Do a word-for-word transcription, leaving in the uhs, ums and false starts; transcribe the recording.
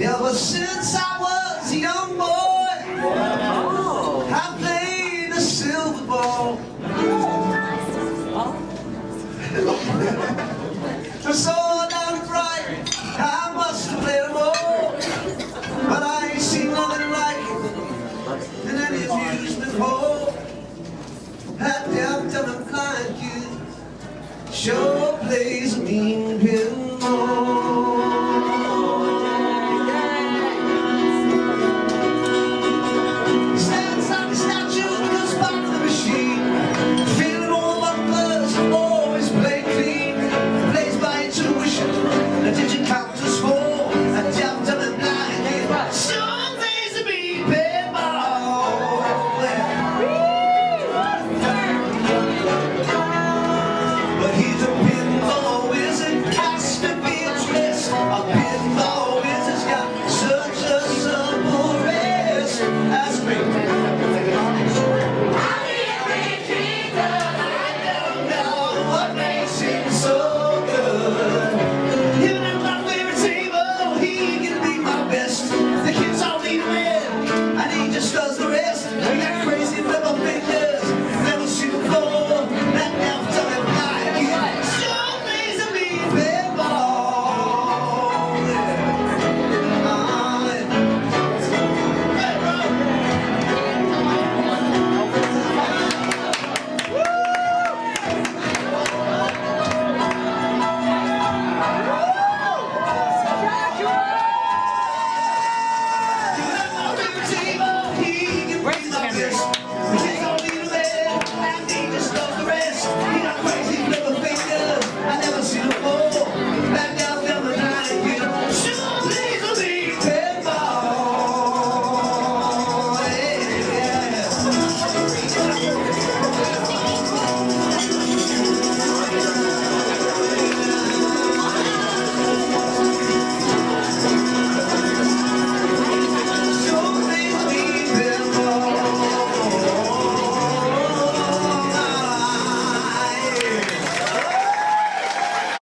Ever since I was a young boy, I played the silver ball. The sword out of fright, I must have played them all, but I ain't seen nothing like it than any of yous before. That damn dumb blind kid sure plays me.